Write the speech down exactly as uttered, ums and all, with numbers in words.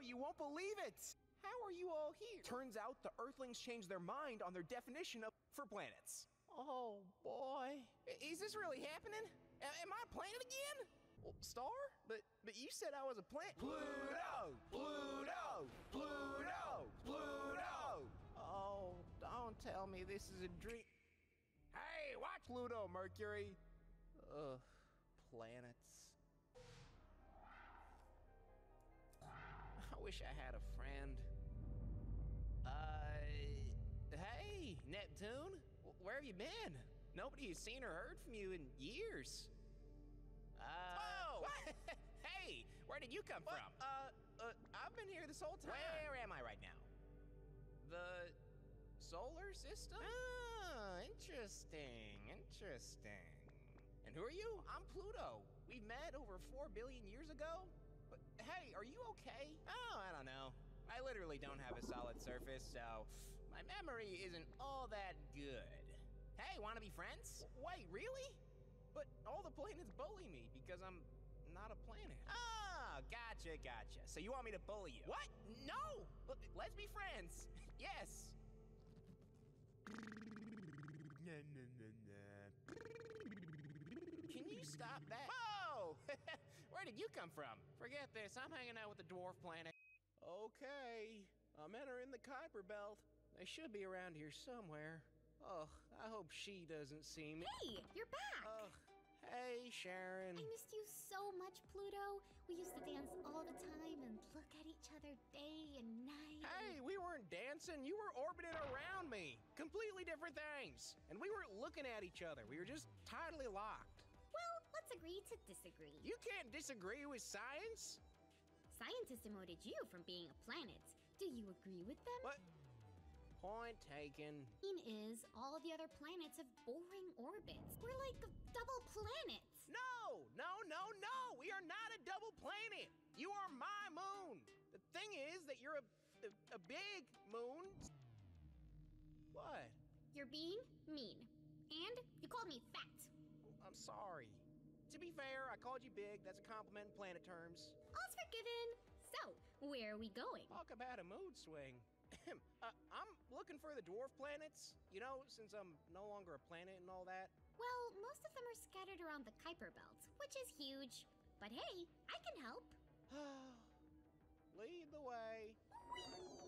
know, you won't believe it! How are you all here? Turns out the Earthlings changed their mind on their definition of for planets. Oh boy. Is this really happening? Am I a planet again? Star? But but you said I was a planet. Pluto! Pluto! Pluto! Pluto! Oh, don't tell me this is a dream. Hey, watch Pluto, Mercury! Ugh, planets. I wish I had a friend. Uh, hey, Neptune, where have you been? Nobody has seen or heard from you in years. Uh, oh, hey, where did you come what? from? Uh, uh, I've been here this whole time. Where am I right now? The solar system? Ah, interesting, interesting. And who are you? I'm Pluto. We met over four billion years ago. But, hey, are you okay? Oh, I don't know. I literally don't have a solid surface, so my memory isn't all that good. Hey, wanna be friends? Wait, really? But all the planets bully me because I'm not a planet. Oh, gotcha, gotcha. So you want me to bully you? What? No! Let's be friends. Yes. Nah, nah, nah, nah. Can you stop that? Whoa! Where did you come from? Forget this, I'm hanging out with the dwarf planet. Okay, I'm entering the Kuiper Belt. They should be around here somewhere. Ugh, I hope she doesn't see me. Hey, you're back! Ugh, hey, Sharon. I missed you so much, Pluto. We used to dance all the time and look at each other day and night. Hey, we weren't dancing. You were orbiting around me. Completely different things. And we weren't looking at each other. We were just tidally locked. Well, let's agree to disagree. You can't disagree with science. Scientists demoted you from being a planet. Do you agree with them? What? Point taken. The thing is, all the other planets have boring orbits. We're like a double planet. No, no, no, no! We are not a double planet! You are my moon! The thing is that you're a, a, a big moon. What? You're being mean. And you called me fat. I'm sorry. To be fair, I called you big. That's a compliment in planet terms. All's forgiven. So, where are we going? Talk about a mood swing. uh, I'm looking for the dwarf planets, you know, since I'm no longer a planet and all that. Well, most of them are scattered around the Kuiper Belt, which is huge. But hey, I can help. Lead the way. Whee!